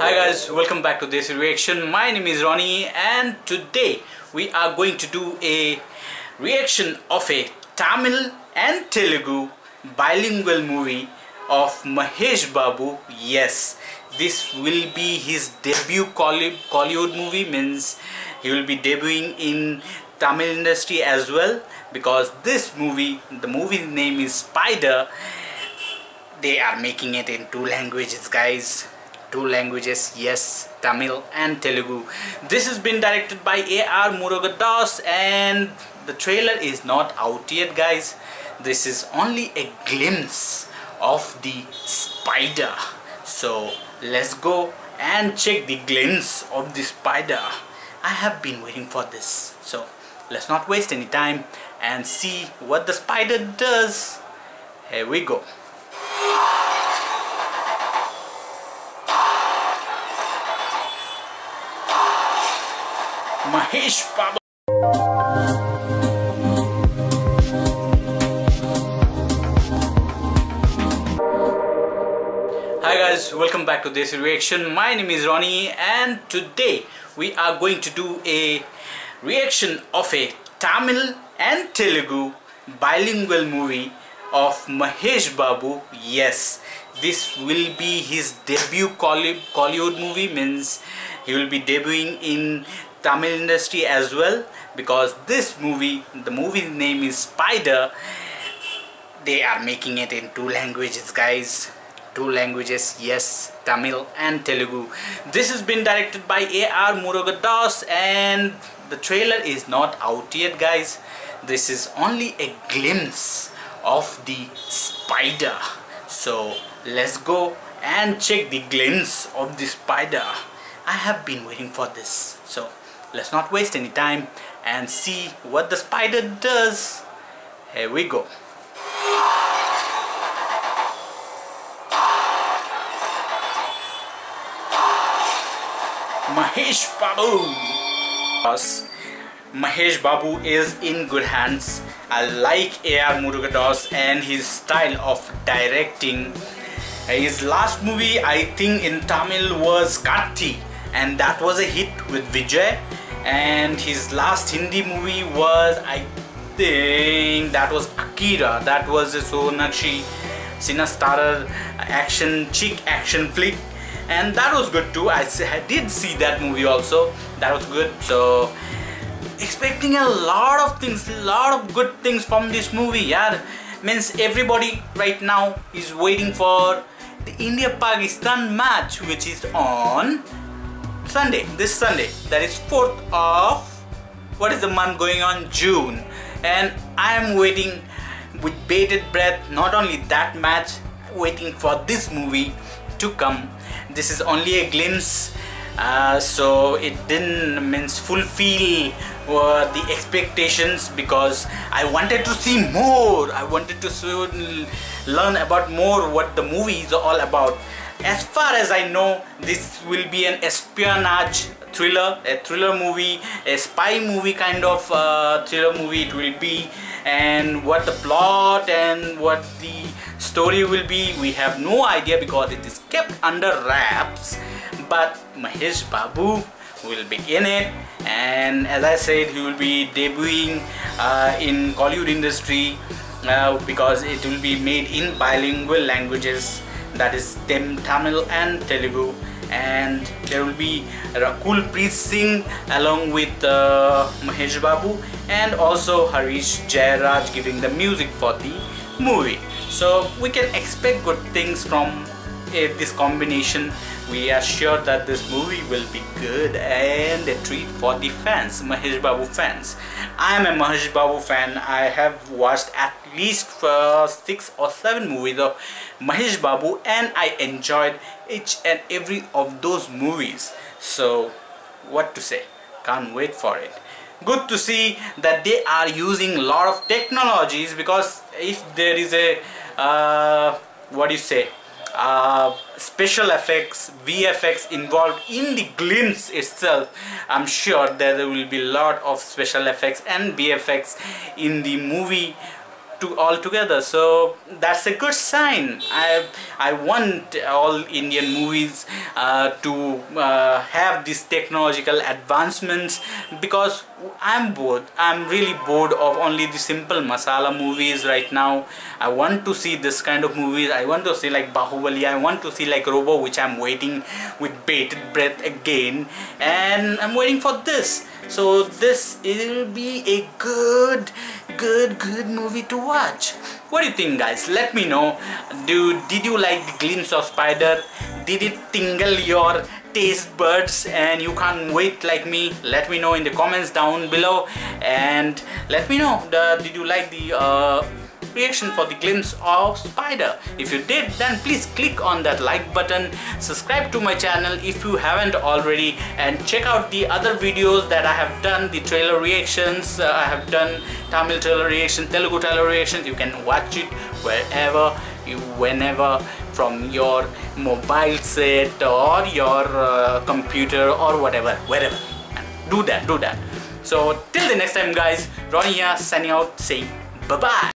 Hi guys, welcome back to this reaction. My name is Ronnie and today we are going to do a reaction of a Tamil and Telugu bilingual movie of Mahesh Babu. Yes, this will be his debut Kollywood movie, means he will be debuting in Tamil industry as well, because this movie, the movie name is Spyder. They are making it in two languages, guys. Two languages, yes, Tamil and Telugu. This has been directed by A.R. Murugadoss and the trailer is not out yet, guys. This is only a glimpse of the Spyder. So let's go and check the glimpse of the Spyder. I have been waiting for this, so let's not waste any time and see what the Spyder does. Here we go. Mahesh Babu. Hi guys, welcome back to this reaction. My name is Ronnie and today we are going to do a reaction of a Tamil and Telugu bilingual movie of Mahesh Babu. Yes, this will be his debut Kollywood movie, means he will be debuting in Tamil industry as well, because this movie, the movie name is Spyder. They are making it in two languages, guys. Two languages, yes, Tamil and Telugu. This has been directed by A.R. Murugadoss and the trailer is not out yet, guys. This is only a glimpse of the Spyder. So let's go and check the glimpse of the Spyder. I have been waiting for this, so let's not waste any time and see what the Spyder does. Here we go. Mahesh Babu. Mahesh Babu is in good hands. I like A.R. Murugadoss and his style of directing. His last movie, I think, in Tamil was Karthi, and that was a hit with Vijay. And his last Hindi movie was, I think, that was Akira. That was a Sonakshi Sinha starrer action chick action flick, and that was good too. I did see that movie also. That was good. So expecting a lot of things, a lot of good things from this movie. Yeah, means everybody right now is waiting for the India-Pakistan match, which is on Sunday, this Sunday, that is 4th of, what is the month going on, June, and I am waiting with bated breath, not only that match, waiting for this movie to come. This is only a glimpse, so it didn't fulfill the expectations, because I wanted to see more, I wanted to learn about more what the movie is all about. As far as I know, this will be an espionage thriller, a thriller movie, a spy movie kind of thriller movie it will be, and what the plot and what the story will be, we have no idea because it is kept under wraps, but Mahesh Babu will be in it, and as I said, he will be debuting in Kollywood industry because it will be made in bilingual languages, that is Tamil and Telugu, and there will be Rakul Preet Singh along with Mahesh Babu and also Harish Jeyaraj giving the music for the movie. So we can expect good things from this combination. We are sure that this movie will be good and a treat for the fans, Mahesh Babu fans. I am a Mahesh Babu fan. I have watched at least 6 or 7 movies of Mahesh Babu and I enjoyed each and every of those movies. So what to say, can't wait for it. Good to see that they are using a lot of technologies, because if there is a special effects, VFX involved in the glimpse itself. I'm sure there will be a lot of special effects and VFX in the movie altogether, so that's a good sign. I want all Indian movies to have these technological advancements, because I'm bored. I'm really bored of only the simple masala movies right now. I want to see this kind of movies. I want to see like Bahubali. I want to see like Robo, which I'm waiting with bated breath again, and I'm waiting for this. So this will be a good movie to watch. What do you think, guys? Let me know. Did you like the glimpse of Spyder? Did it tingle your taste buds and you can't wait like me? Let me know in the comments down below, and let me know, did you like the reaction for the glimpse of Spyder? If you did, then please click on that like button, subscribe to my channel if you haven't already, and check out the other videos that I have done, the trailer reactions. I have done Tamil trailer reactions, Telugu trailer reactions. You can watch it wherever you, whenever, from your mobile set or your computer or whatever, wherever. Do that. So till the next time, guys, Ronnie here, signing out, saying bye bye.